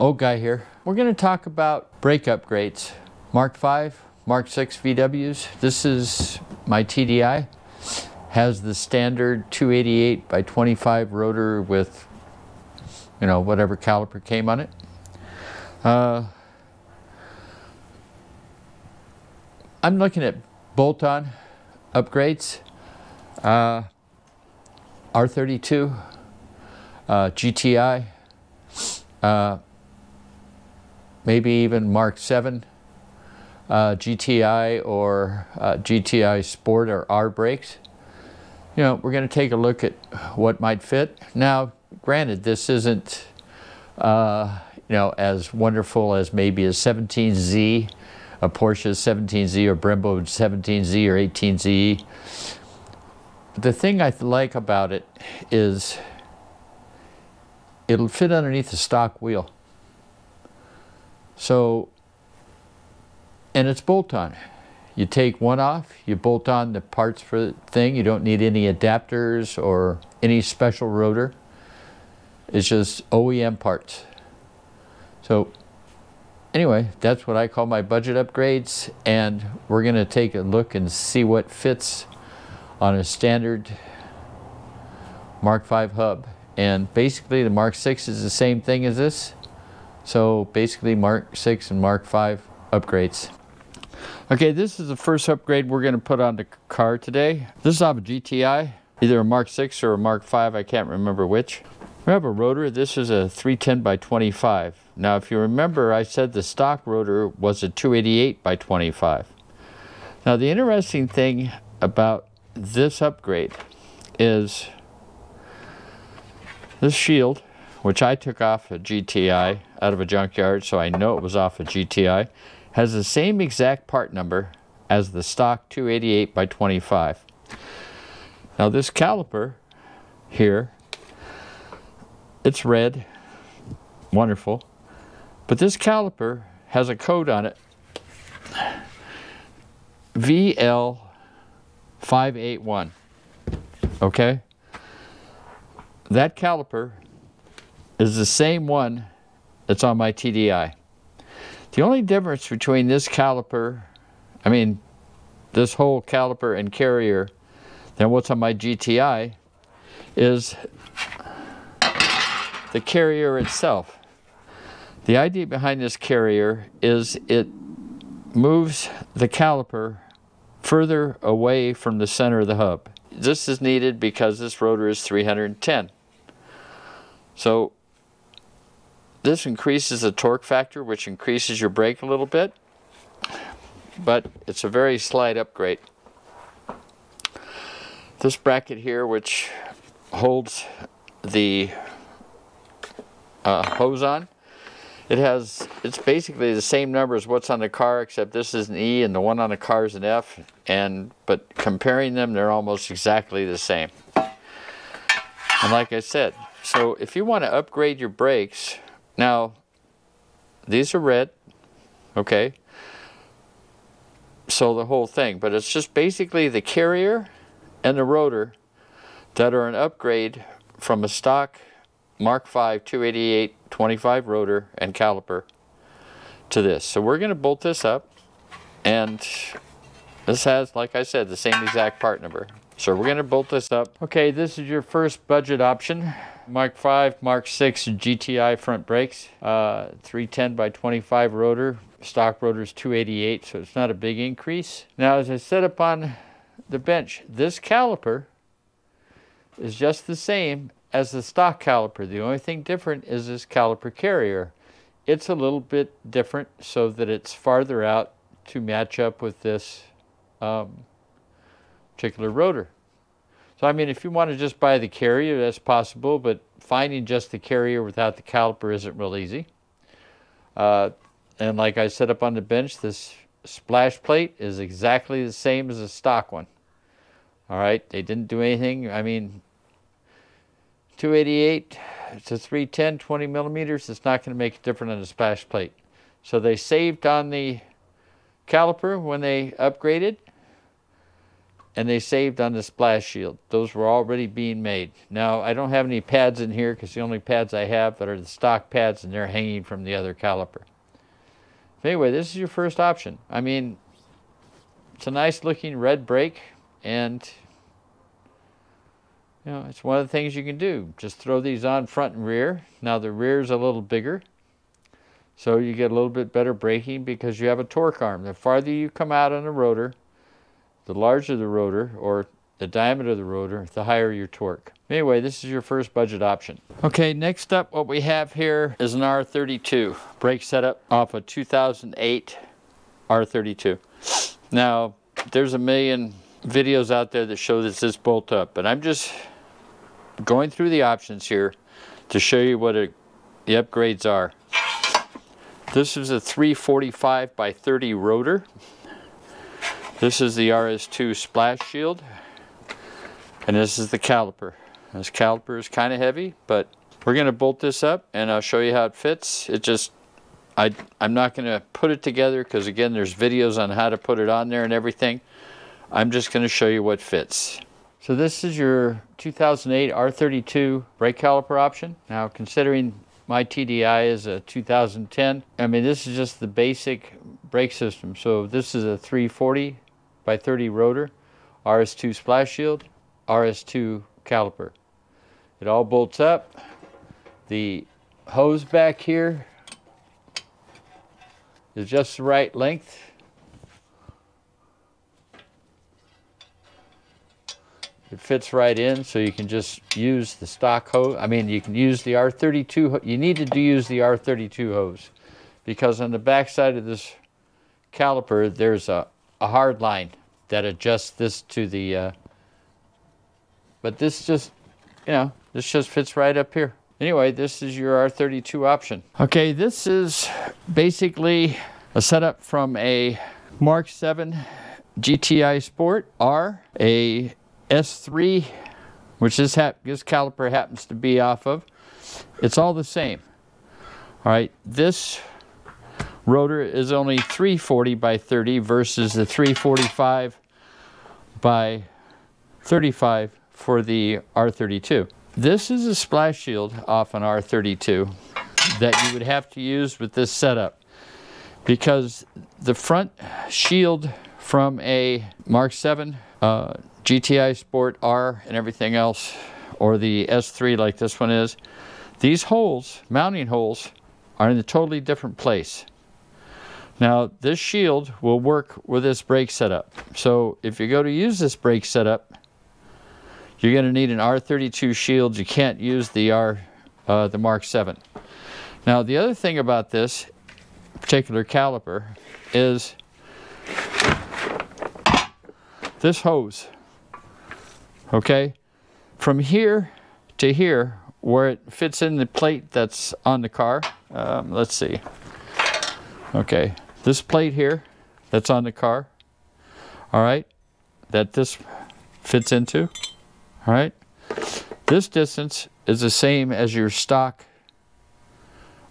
old guy here. We're going to talk about brake upgrades. Mark 5, Mark 6 VWs. This is my TDI. Has the standard 288 by 25 rotor with, you know, whatever caliper came on it. I'm looking at bolt-on upgrades. R32, GTI, maybe even Mark 7 GTI or GTI Sport or R brakes. You know, we're going to take a look at what might fit. Now, granted, this isn't, you know, as wonderful as maybe a 17Z, a Porsche 17Z or Brembo 17Z or 18Z. But the thing I like about it is it'll fit underneath the stock wheel. So, and it's bolt-on. You take one off, you bolt on the parts for the thing. You don't need any adapters or any special rotor. It's just OEM parts. So anyway, that's what I call my budget upgrades, and we're going to take a look and see what fits on a standard Mark 5 hub. And basically the Mark 6 is the same thing as this. So basically Mark 6 and Mark 5 upgrades. Okay, this is the first upgrade we're going to put on the car today. This is off a GTI, either a Mark 6 or a Mark 5, I can't remember which. We have a rotor. This is a 310 by 25. Now, if you remember, I said the stock rotor was a 288 by 25. Now, the interesting thing about this upgrade is this shield, which I took off a GTI out of a junkyard, so I know it was off a GTI. Has the same exact part number as the stock 288 by 25. Now this caliper here, it's red, wonderful, but this caliper has a code on it, VL581, okay? That caliper is the same one that's on my TDI. The only difference between this caliper, I mean, this whole caliper and carrier than what's on my GTI is the carrier itself. The idea behind this carrier is it moves the caliper further away from the center of the hub. This is needed because this rotor is 310. So this increases the torque factor, which increases your brake a little bit, but it's a very slight upgrade. This bracket here, which holds the hose on, it's basically the same number as what's on the car, except this is an E and the one on the car is an F, but comparing them, they're almost exactly the same. And like I said, so if you want to upgrade your brakes, now, these are red, okay, so the whole thing, but it's just basically the carrier and the rotor that are an upgrade from a stock Mark 5 288 25 rotor and caliper to this. So we're going to bolt this up, and this has, like I said, the same exact part number. So we're going to bolt this up. Okay, this is your first budget option. Mark 5, Mark 6 GTI front brakes, 310 by 25 rotor. Stock rotor is 288, so it's not a big increase. Now, as I said up on the bench, this caliper is just the same as the stock caliper. The only thing different is this caliper carrier. It's a little bit different so that it's farther out to match up with this particular rotor. So I mean, if you want to just buy the carrier, that's possible, but finding just the carrier without the caliper isn't real easy. And like I said up on the bench, this splash plate is exactly the same as the stock one. All right, they didn't do anything. I mean, 288 to 310, 20 millimeters, it's not going to make a difference on the splash plate. So they saved on the caliper when they upgraded. and they saved on the splash shield. Those were already being made. Now, I don't have any pads in here because the only pads I have that are the stock pads, and they're hanging from the other caliper. But anyway, this is your first option. I mean, it's a nice looking red brake, and you know, it's one of the things you can do. Just throw these on front and rear. Now the rear's a little bigger, so you get a little bit better braking because you have a torque arm. The farther you come out on the rotor, the larger the rotor, or the diameter of the rotor, the higher your torque. Anyway, this is your first budget option. Okay, next up, what we have here is an R32 brake setup off a 2008 R32. Now, there's a million videos out there that show this is bolt up, but I'm just going through the options here to show you what the upgrades are. This is a 345 by 30 rotor. This is the RS2 splash shield, and this is the caliper. This caliper is kind of heavy, but we're going to bolt this up and I'll show you how it fits. It just, I'm not going to put it together because, again, there's videos on how to put it on there and everything. I'm just going to show you what fits. So this is your 2008 R32 brake caliper option. Now, considering my TDI is a 2010, I mean, this is just the basic brake system. So this is a 340 by 30 rotor, RS2 splash shield, RS2 caliper. It all bolts up. The hose back here is just the right length. It fits right in, so you can just use the stock hose. I mean, you can use the R32, you need to use the R32 hose, because on the back side of this caliper, there's a hard line that adjusts this to the, but this just, you know, this just fits right up here. Anyway, this is your R32 option. Okay, this is basically a setup from a Mark 7 GTI Sport R, a S3, which this caliper happens to be off of. It's all the same. All right, this rotor is only 340 by 30 versus the 345 by 35 for the R32. This is a splash shield off an R32 that you would have to use with this setup, because the front shield from a Mark 7 GTI Sport R and everything else, or the S3 like this one is, these holes, mounting holes, are in a totally different place. Now, this shield will work with this brake setup. So if you go to use this brake setup, you're going to need an R32 shield. You can't use the Mark 7. Now, the other thing about this particular caliper is this hose. Okay, from here to here, where it fits in the plate that's on the car, let's see. Okay, this plate here that's on the car, all right, that this fits into, all right, this distance is the same as your stock,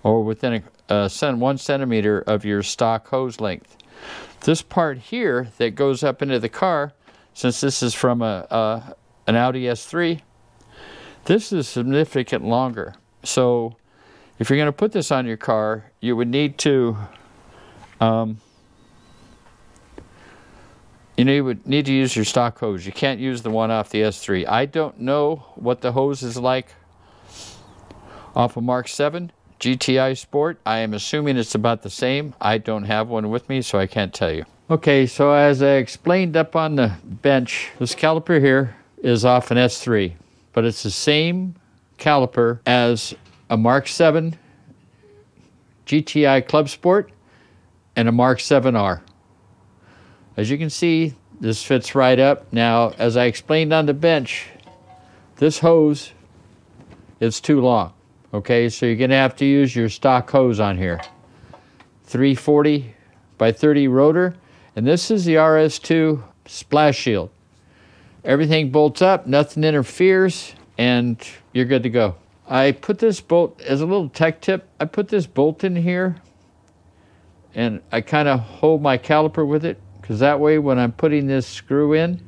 or within a 1 centimeter of your stock hose length. This part here that goes up into the car, since this is from an Audi S3, this is significant longer. So if you're going to put this on your car, you would need to, you would need to use your stock hose. You can't use the one off the S3. I don't know what the hose is like off of Mark 7 GTI Sport. I am assuming it's about the same. I don't have one with me, so I can't tell you. Okay, so as I explained up on the bench, this caliper here is off an S3, but it's the same caliper as a Mark 7 GTI Club Sport and a Mark 7R. As you can see, this fits right up. Now, as I explained on the bench, this hose is too long. Okay, so you're going to have to use your stock hose on here. 340 by 30 rotor, and this is the RS2 splash shield. Everything bolts up, nothing interferes, and you're good to go. I put this bolt, as a little tech tip, I put this bolt in here and I kind of hold my caliper with it, because that way when I'm putting this screw in,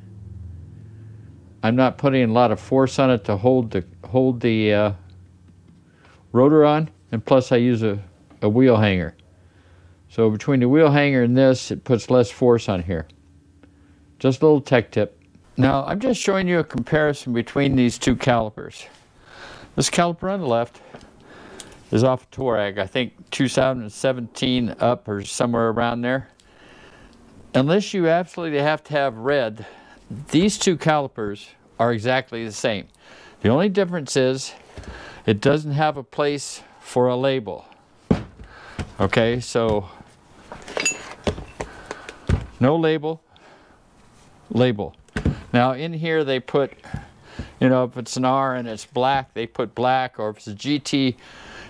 I'm not putting a lot of force on it to hold the rotor on, and plus I use a wheel hanger. So between the wheel hanger and this, it puts less force on here. Just a little tech tip. Now I'm just showing you a comparison between these two calipers. This caliper on the left is off of Touareg, I think 2017 up or somewhere around there. Unless you absolutely have to have red, these two calipers are exactly the same. The only difference is it doesn't have a place for a label. Okay, so no label, label. Now in here they put, you know, if it's an R and it's black, they put black, or if it's a GT,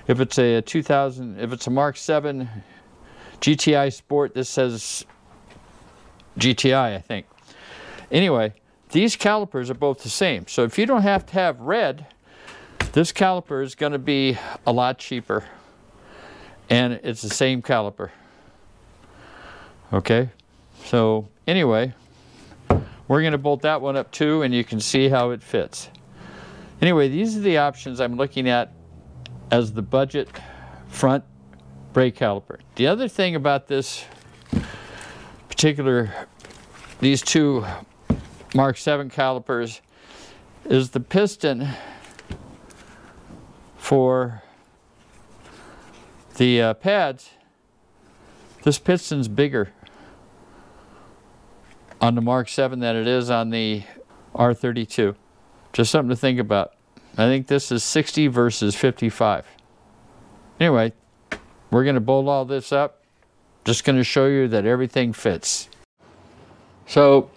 if it's a 2000, if it's a Mark 7 GTI Sport, this says GTI, I think. Anyway, these calipers are both the same. So if you don't have to have red, this caliper is going to be a lot cheaper. And it's the same caliper. Okay, so anyway, we're going to bolt that one up too, and you can see how it fits. Anyway, these are the options I'm looking at as the budget front brake caliper. The other thing about this particular, these two Mark 7 calipers, is the piston for the pads. This piston's bigger on the Mark 7 than it is on the R32. Just something to think about. I think this is 60 versus 55. Anyway, we're going to bolt all this up. Just going to show you that everything fits. So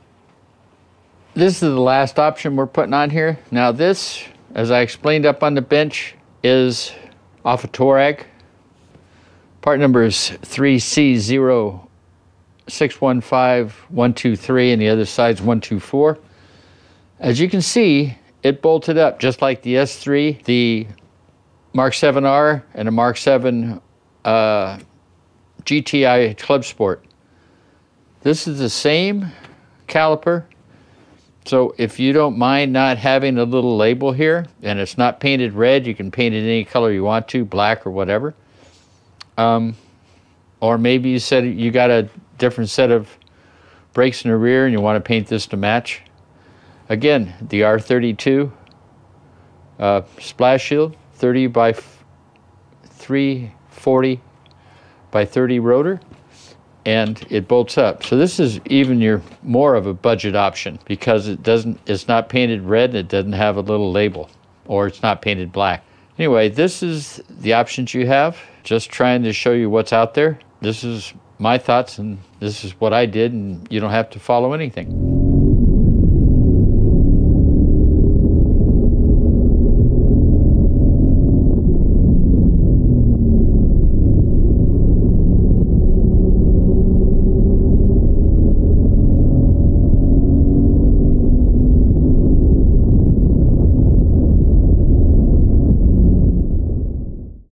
this is the last option we're putting on here. Now this, as I explained up on the bench, is off of Touareg. Part number is 3C0615123, and the other side's 124. As you can see, it bolted up just like the S3, the Mark 7R, and the Mark 7 GTI Club Sport. This is the same caliper, so if you don't mind not having a little label here, and it's not painted red, you can paint it any color you want to, black or whatever. Or maybe you said you got a different set of brakes in the rear and you want to paint this to match. Again, the R32 splash shield, 30 by 340 by 30 rotor, and it bolts up. So this is even your more of a budget option, because it doesn't, it's not painted red and it doesn't have a little label, or it's not painted black. Anyway, this is the options you have. Just trying to show you what's out there. This is my thoughts, and this is what I did, and you don't have to follow anything.